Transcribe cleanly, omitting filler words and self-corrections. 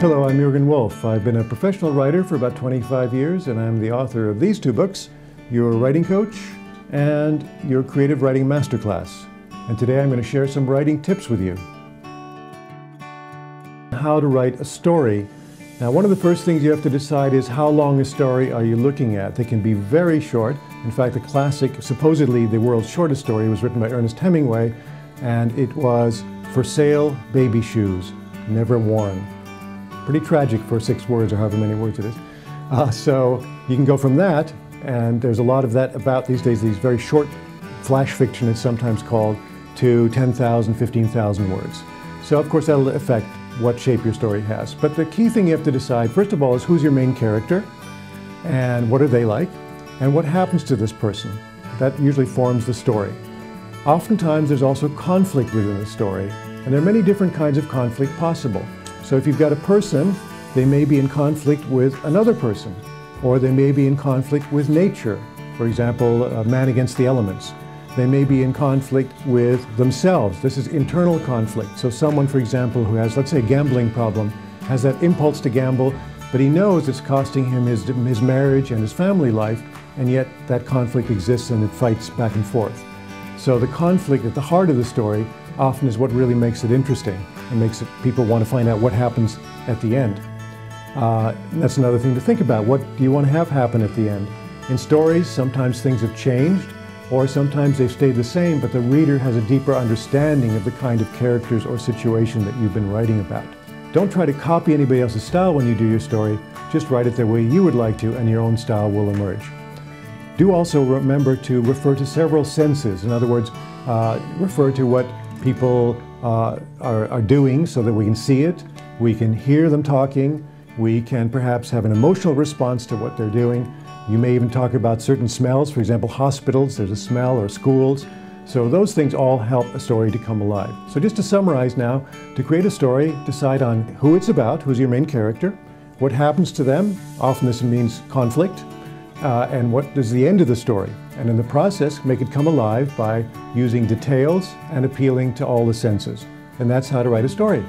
Hello, I'm Jürgen Wolf. I've been a professional writer for about 25 years, and I'm the author of these two books, Your Writing Coach and Your Creative Writing Masterclass. And today I'm going to share some writing tips with you. How to write a story. Now, one of the first things you have to decide is how long a story are you looking at. They can be very short. In fact, the classic, supposedly the world's shortest story, was written by Ernest Hemingway, and it was For Sale Baby Shoes Never Worn. Pretty tragic for 6 words or however many words it is. So you can go from that, and there's a lot of that about these days. These very short flash fiction is sometimes called, to 10,000, 15,000 words. So of course that'll affect what shape your story has. But the key thing you have to decide, first of all, is who's your main character, and what are they like, and what happens to this person. That usually forms the story. Oftentimes there's also conflict within the story, and there are many different kinds of conflict possible. So if you've got a person, they may be in conflict with another person, or they may be in conflict with nature. For example, man against the elements. They may be in conflict with themselves. This is internal conflict. So someone, for example, who has, let's say, a gambling problem, has that impulse to gamble, but he knows it's costing him his marriage and his family life, and yet that conflict exists and it fights back and forth. So the conflict at the heart of the story often is what really makes it interesting and makes it, people want to find out what happens at the end. That's another thing to think about. What do you want to have happen at the end? In stories, sometimes things have changed, or sometimes they've stayed the same, but the reader has a deeper understanding of the kind of characters or situation that you've been writing about. Don't try to copy anybody else's style when you do your story. Just write it the way you would like to, and your own style will emerge. Do also remember to refer to several senses. In other words, refer to what people are doing so that we can see it, we can hear them talking, we can perhaps have an emotional response to what they're doing. You may even talk about certain smells, for example, hospitals, there's a smell, or schools. So those things all help a story to come alive. So just to summarize now, to create a story, decide on who it's about, who's your main character, what happens to them, often this means conflict, and what is the end of the story. And in the process, make it come alive by using details and appealing to all the senses. And that's how to write a story.